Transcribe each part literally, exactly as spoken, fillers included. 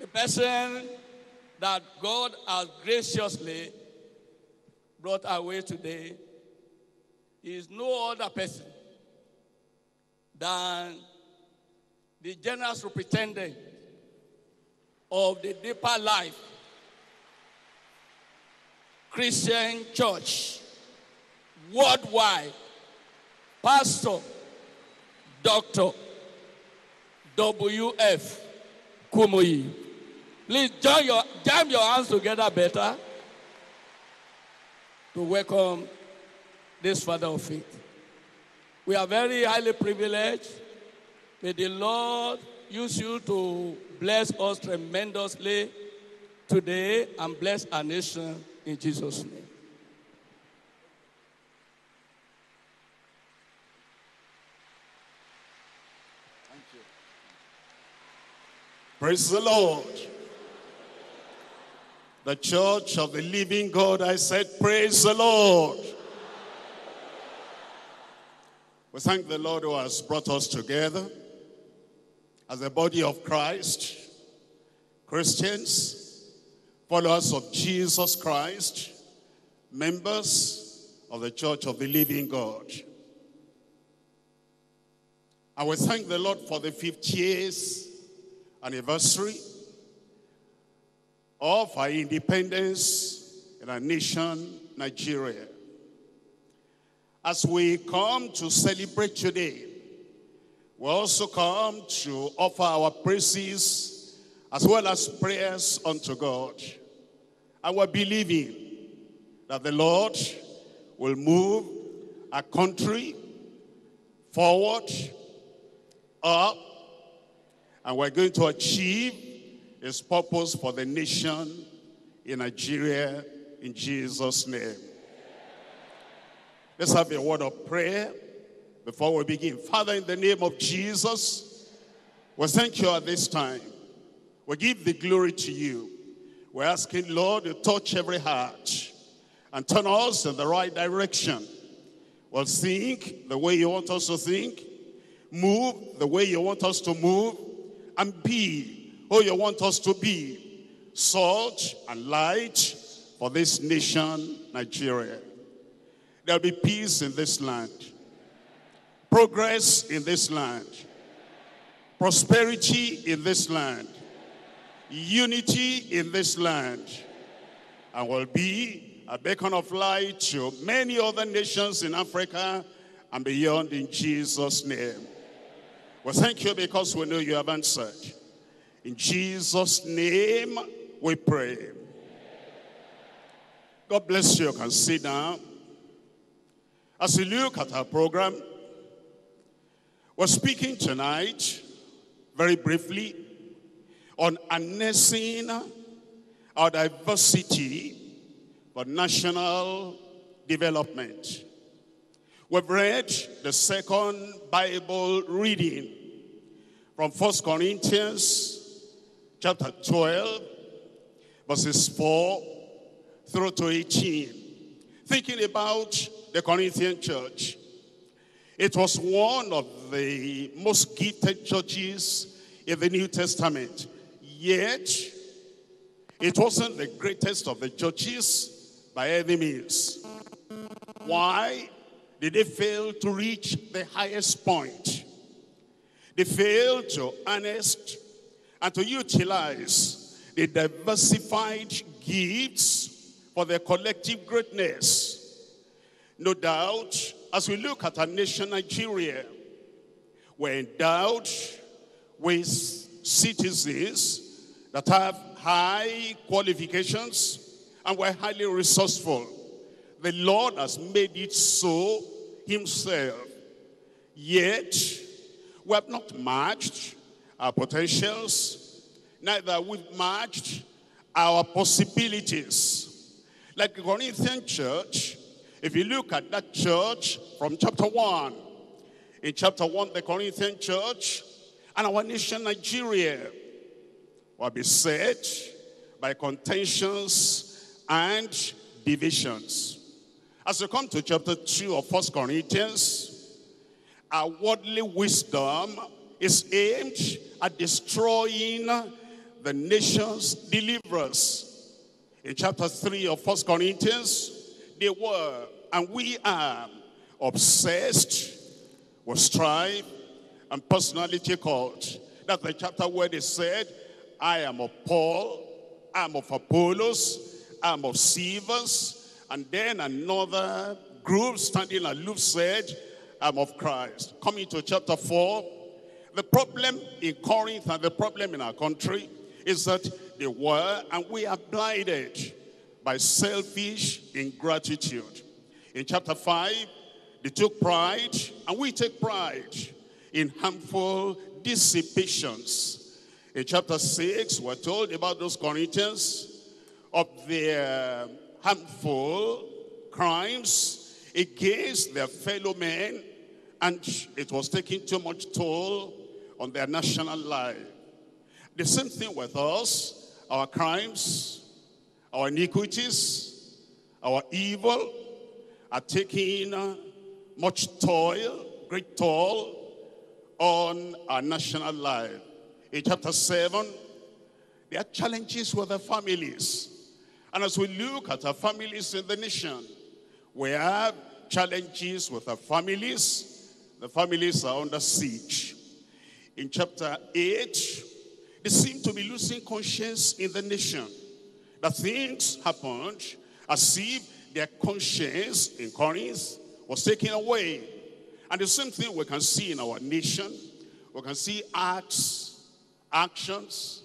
The person that God has graciously brought away today is no other person than the general superintendent of the Deeper Life Christian Church worldwide, Pastor Doctor W F Kumuyi. Please join your, jam your hands together better to welcome this father of faith. We are very highly privileged. May the Lord use you to bless us tremendously today and bless our nation in Jesus' name. Thank you. Praise the Lord. The church of the living God, I said, praise the Lord. We thank the Lord who has brought us together as a body of Christ, Christians, followers of Jesus Christ, members of the church of the living God. I will thank the Lord for the fiftieth anniversary of our independence in our nation, Nigeria. As we come to celebrate today, we also come to offer our praises as well as prayers unto God. And we're believing that the Lord will move our country forward, up, and we're going to achieve His purpose for the nation in Nigeria, in Jesus' name. Let's have a word of prayer before we begin. Father, in the name of Jesus, we thank you at this time. We give the glory to you. We're asking, Lord, to touch every heart and turn us in the right direction. We'll think the way you want us to think, move the way you want us to move, and be oh, you want us to be salt and light for this nation, Nigeria. There'll be peace in this land, progress in this land, prosperity in this land, unity in this land, and will be a beacon of light to many other nations in Africa and beyond in Jesus' name. Well, thank you because we know you have answered. In Jesus' name, we pray. Amen. God bless you. You can sit down. As we look at our program, we're speaking tonight, very briefly, on harnessing our diversity for national development. We've read the second Bible reading from First Corinthians chapter twelve, verses four through to eighteen. Thinking about the Corinthian church. It was one of the most gifted churches in the New Testament. Yet, it wasn't the greatest of the churches by any means. Why did they fail to reach the highest point? They failed to harness and to utilize the diversified gifts for their collective greatness. No doubt, as we look at our nation, Nigeria, we're endowed with citizens that have high qualifications and we're highly resourceful. The Lord has made it so himself. Yet, we have not matched our potentials, neither we've matched our possibilities. Like the Corinthian church, if you look at that church from chapter one, in chapter one, the Corinthian church and our nation, Nigeria, will be beset by contentions and divisions. As we come to chapter two of First Corinthians, our worldly wisdom is aimed at destroying the nations' deliverers. In chapter three of First Corinthians, they were, and we are, obsessed with strife and personality cult. That's the chapter where they said, I am of Paul, I'm of Apollos, I'm of Cephas. And then another group standing aloof said, I'm of Christ. Coming to chapter four, the problem in Corinth and the problem in our country is that they were and we are blinded by selfish ingratitude. In chapter five, they took pride and we take pride in harmful dissipations. In chapter six, we're told about those Corinthians of their harmful crimes against their fellow men, and it was taking too much toll on their national life. The same thing with us, our crimes, our iniquities, our evil are taking much toil, great toll on our national life. In chapter seven, there are challenges with our families. And as we look at our families in the nation, we have challenges with our families. The families are under siege. In chapter eight, they seem to be losing conscience in the nation. The things happened as if their conscience in Corinth was taken away. And the same thing we can see in our nation. We can see acts, actions,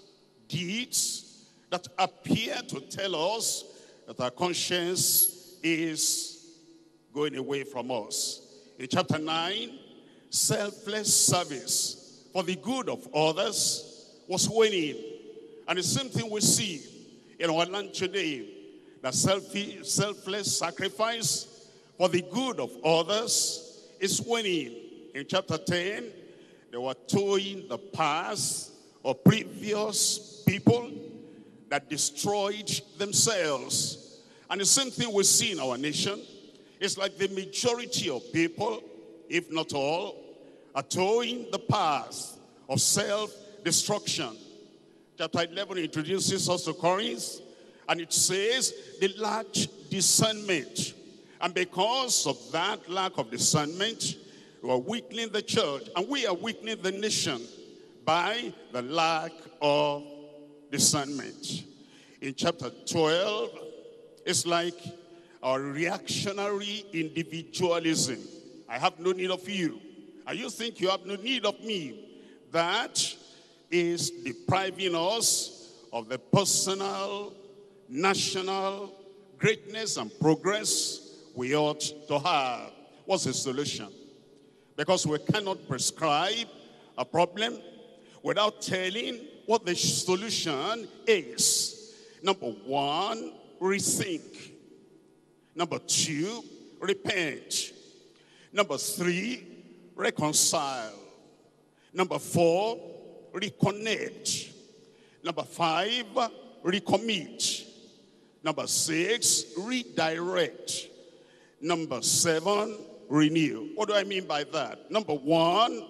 deeds that appear to tell us that our conscience is going away from us. In chapter nine, selfless service for the good of others was waning. And the same thing we see in our land today, that selfish, selfless sacrifice for the good of others is waning. In chapter ten, they were towing the past of previous people that destroyed themselves. And the same thing we see in our nation. It's like the majority of people, if not all, are towing the path of self-destruction. Chapter eleven introduces us to Corinth, and it says they lacked discernment. And because of that lack of discernment, we are weakening the church, and we are weakening the nation by the lack of discernment. In chapter twelve, it's like our reactionary individualism. I have no need of you, and you think you have no need of me. That is depriving us of the personal, national greatness and progress we ought to have. What's the solution? Because we cannot prescribe a problem without telling what the solution is. Number one, rethink. Number two, repent. Number three, reconcile. Number four, reconnect. Number five, recommit. Number six, redirect. Number seven, renew. What do I mean by that? Number one,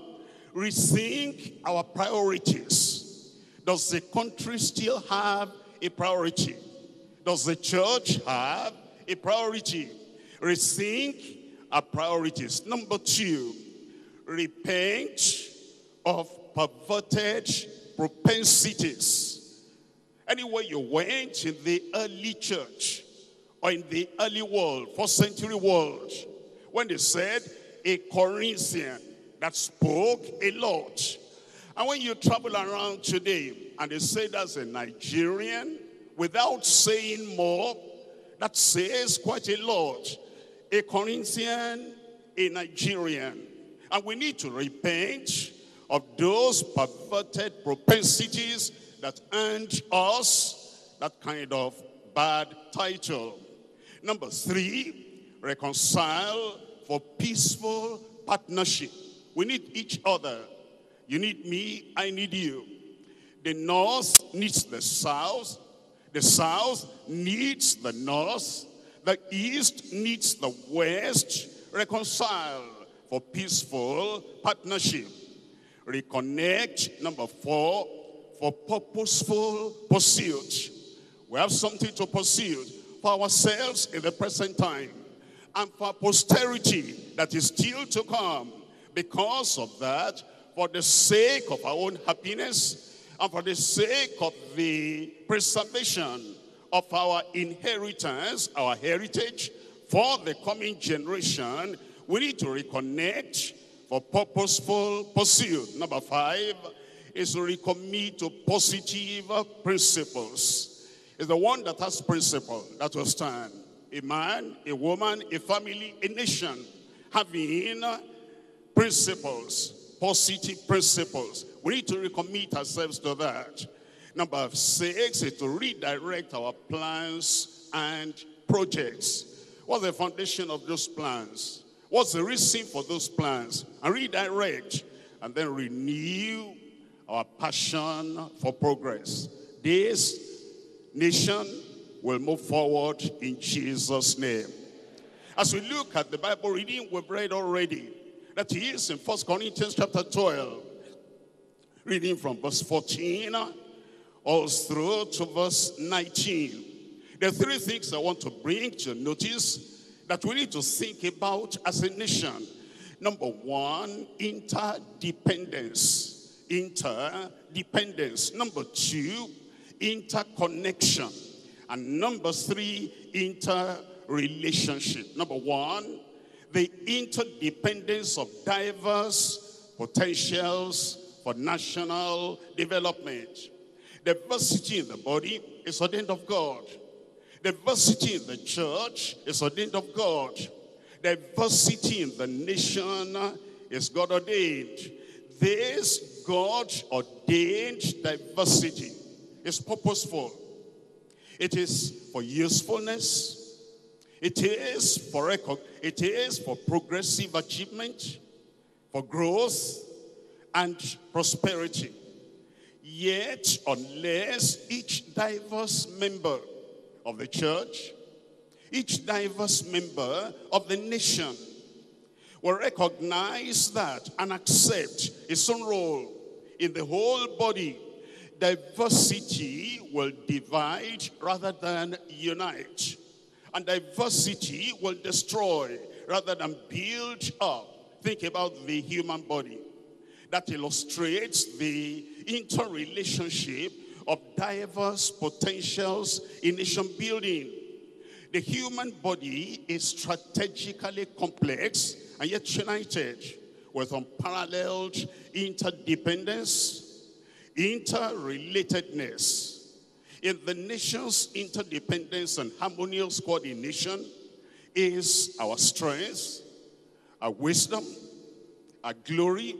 rethink our priorities. Does the country still have a priority? Does the church have a priority? Rethink our priorities. Number two, repent of perverted propensities. Anywhere you went in the early church or in the early world, first century world, when they said a Corinthian that spoke a lot. And when you travel around today and they say that's a Nigerian, without saying more, that says quite a lot. A Corinthian, a Nigerian. And we need to repent of those perverted propensities that earned us that kind of bad title. Number three, reconcile for peaceful partnership. We need each other. You need me, I need you. The North needs the South. The South needs the North. The East needs the West. Reconcile for peaceful partnership. Reconnect, number four, for purposeful pursuit. We have something to pursue for ourselves in the present time and for posterity that is still to come. Because of that, for the sake of our own happiness and for the sake of the preservation of our inheritance, our heritage, for the coming generation, we need to reconnect for purposeful pursuit. Number five is to recommit to positive principles. It's the one that has principle that will stand. A man, a woman, a family, a nation having principles, positive principles. We need to recommit ourselves to that. Number six is to redirect our plans and projects. What's the foundation of those plans? What's the reason for those plans? And redirect and then renew our passion for progress. This nation will move forward in Jesus' name. As we look at the Bible reading, we've read already. That is in First Corinthians chapter twelve. Reading from verse fourteen all through to verse nineteen. There are three things I want to bring to notice that we need to think about as a nation. Number one, interdependence. Interdependence. Number two, interconnection. And number three, interrelationship. Number one, the interdependence of diverse potentials for national development. Diversity in the body is ordained of God. Diversity in the church is ordained of God. Diversity in the nation is God ordained. This God ordained diversity is purposeful. It is for usefulness. It is for record. It is for progressive achievement, for growth and prosperity. Yet, unless each diverse member of the church, each diverse member of the nation will recognize that and accept its own role in the whole body, diversity will divide rather than unite. And diversity will destroy rather than build up. Think about the human body. That illustrates the interrelationship of diverse potentials in nation building. The human body is strategically complex and yet united with unparalleled interdependence, interrelatedness. In the nation's interdependence and harmonious coordination is our strength, our wisdom, our glory,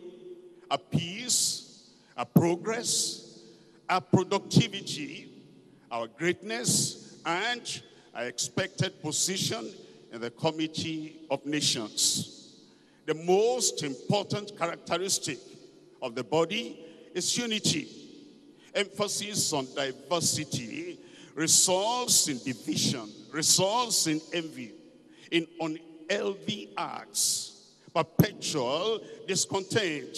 our peace, our progress, our productivity, our greatness, and our expected position in the committee of nations. The most important characteristic of the body is unity. Emphasis on diversity results in division, results in envy, in unhealthy acts, perpetual discontent,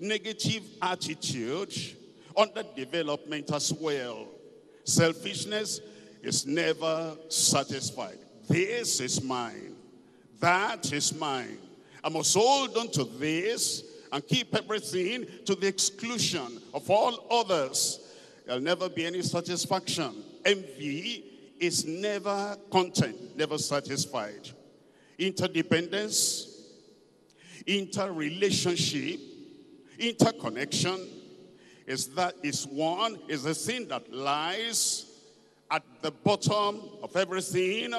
negative attitude, underdevelopment as well. Selfishness is never satisfied. This is mine. That is mine. I must hold on to this and keep everything to the exclusion of all others. There'll never be any satisfaction. Envy is never content, never satisfied. Interdependence, interrelationship, interconnection, is that is one, is the thing that lies at the bottom of everything,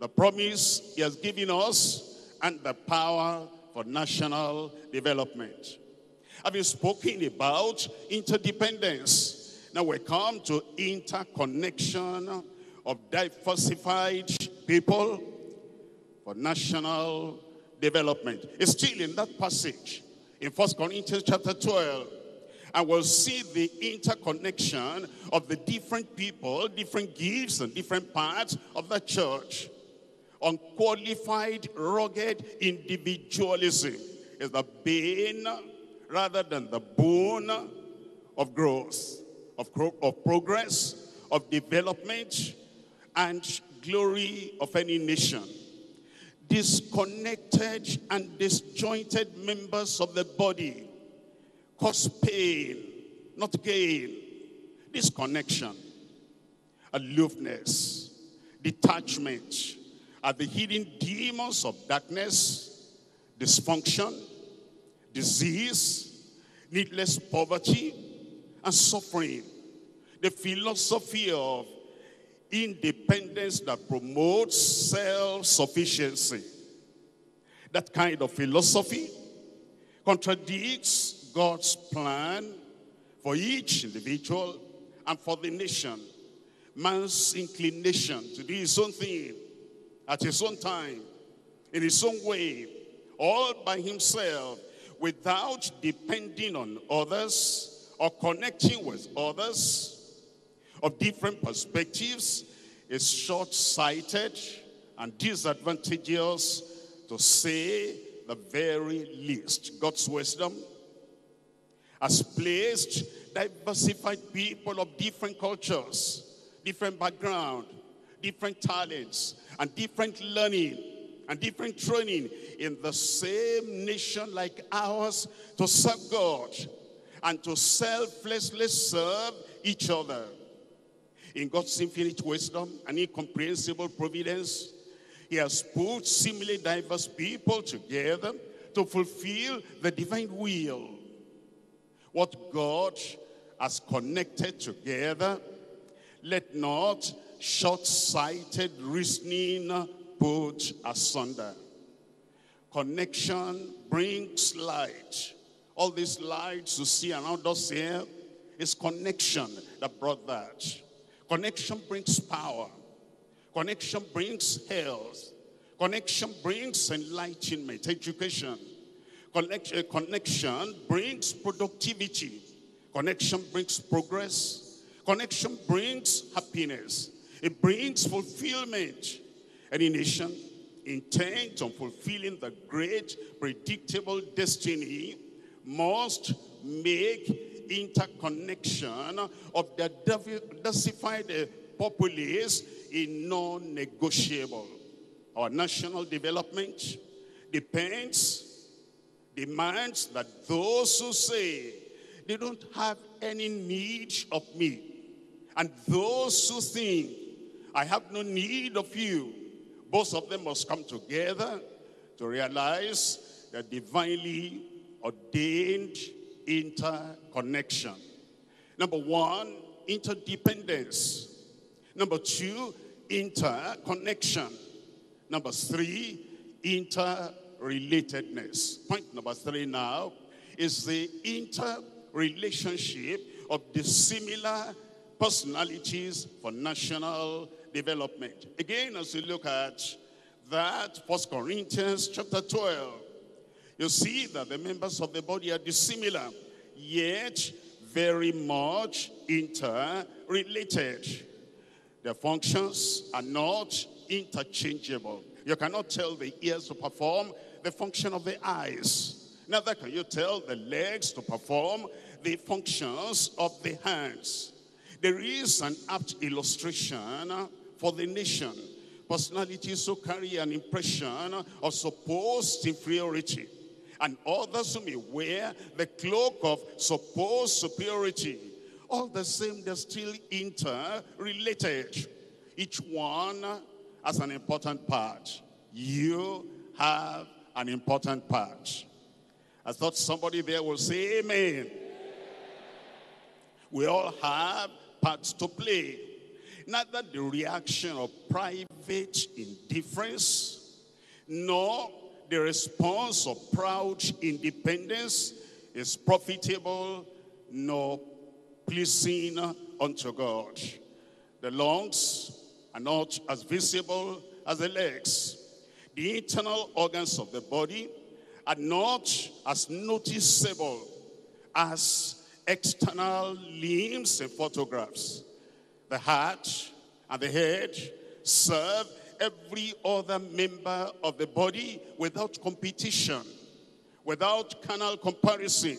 the promise he has given us, and the power for national development. I've been speaking about interdependence. Now we come to interconnection of diversified people for national development. It's still in that passage, in First Corinthians chapter twelve. And we'll see the interconnection of the different people, different gifts, and different parts of the church. Unqualified, rugged individualism is the bane rather than the boon of growth. of, pro of progress, of development, and glory of any nation. Disconnected and disjointed members of the body cause pain, not gain. Disconnection, aloofness, detachment are the hidden demons of darkness, dysfunction, disease, needless poverty, and suffering. The philosophy of independence that promotes self-sufficiency. That kind of philosophy contradicts God's plan for each individual and for the nation. Man's inclination to do his own thing at his own time, in his own way, all by himself, without depending on others or connecting with others of different perspectives, is short-sighted and disadvantageous, to say the very least. God's wisdom has placed diversified people of different cultures, different background, different talents, and different learning, and different training in the same nation like ours, to serve God and to selflessly serve each other. In God's infinite wisdom and incomprehensible providence, he has put similarly diverse people together to fulfill the divine will. What God has connected together, let not short-sighted reasoning put asunder. Connection brings light. All these lights you see around us here is connection that brought that. Connection brings power. Connection brings health. Connection brings enlightenment, education. Connection, connection brings productivity. Connection brings progress. Connection brings happiness. It brings fulfillment. Any nation intent on fulfilling the great predictable destiny must make interconnection of the diversified populace is non-negotiable. Our national development depends, demands that those who say they don't have any need of me, and those who think I have no need of you, both of them must come together to realize their divinely ordained interconnection. Number one, interdependence. Number two, interconnection. Number three, interrelatedness. Point number three now is the interrelationship of dissimilar personalities for national development. Again, as we look at that, First Corinthians chapter twelve, you see that the members of the body are dissimilar, yet very much interrelated. Their functions are not interchangeable. You cannot tell the ears to perform the function of the eyes. Neither can you tell the legs to perform the functions of the hands. There is an apt illustration for the nation. Personalities who carry an impression of supposed inferiority, and others who may wear the cloak of supposed superiority. All the same, they're still interrelated. Each one has an important part. You have an important part. I thought somebody there will say amen. We all have parts to play. Neither the reaction of private indifference nor the response of proud independence is profitable nor pleasing unto God. The lungs are not as visible as the legs. The internal organs of the body are not as noticeable as external limbs in photographs. The heart and the head serve every other member of the body without competition, without carnal comparison,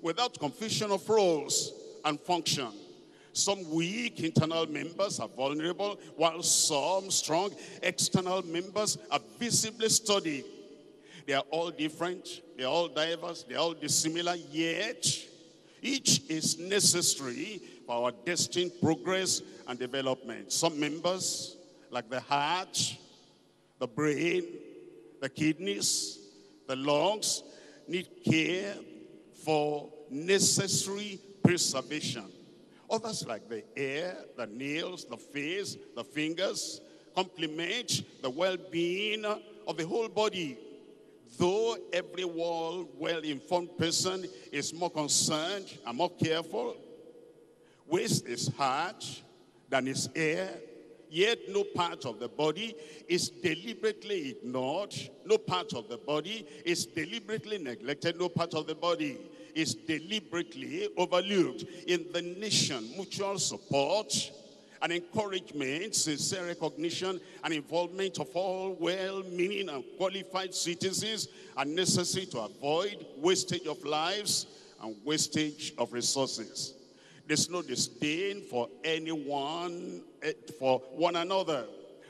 without confusion of roles and function. Some weak internal members are vulnerable, while some strong external members are visibly studied. They are all different, they are all diverse, they are all dissimilar, yet each is necessary for our destined progress and development. Some members, like the heart, the brain, the kidneys, the lungs, need care for necessary preservation. Others, like the hair, the nails, the face, the fingers, complement the well-being of the whole body. Though every well-informed person is more concerned and more careful with his heart than his hair, yet no part of the body is deliberately ignored. No part of the body is deliberately neglected. No part of the body is deliberately overlooked. In the nation, mutual support and encouragement, sincere recognition, and involvement of all well-meaning and qualified citizens are necessary to avoid wastage of lives and wastage of resources. There's no disdain for anyone, for one another.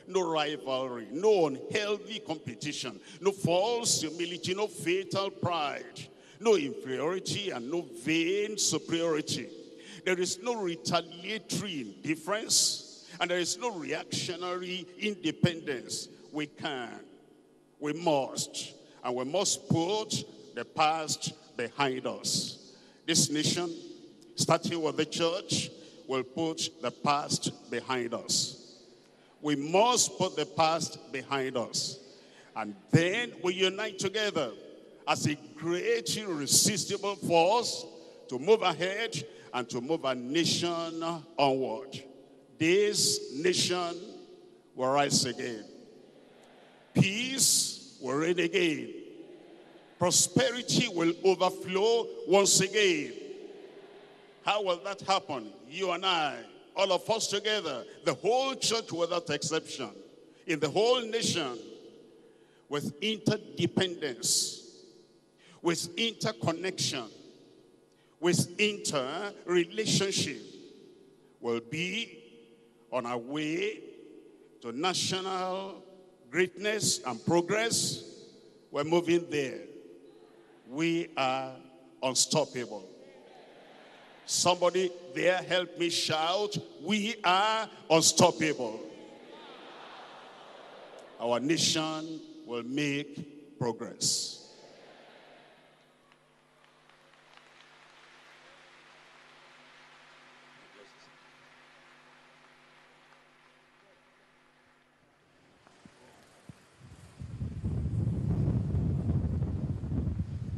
No rivalry, no unhealthy competition, no false humility, no fatal pride, no inferiority, and no vain superiority. There is no retaliatory indifference, and there is no reactionary independence. We can, we must, and we must put the past behind us. This nation, starting with the church, will put the past behind us. We must put the past behind us. And then we unite together as a great, irresistible force to move ahead and to move our nation onward. This nation will rise again. Peace will reign again. Prosperity will overflow once again. How will that happen? You and I, all of us together, the whole church without exception, in the whole nation, with interdependence, with interconnection, with inter-relationship, will be on our way to national greatness and progress. We're moving there. We are unstoppable. Somebody there help me shout, we are unstoppable. Our nation will make progress.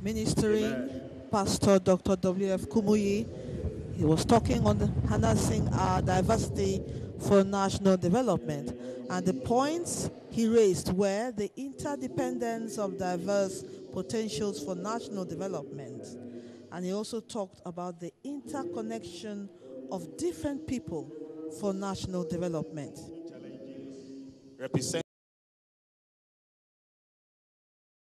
Ministering Amen. Pastor Doctor W F Kumuyi, he was talking on the, harnessing our diversity for national development, and the points he raised were the interdependence of diverse potentials for national development, and he also talked about the interconnection of different people for national development. Represent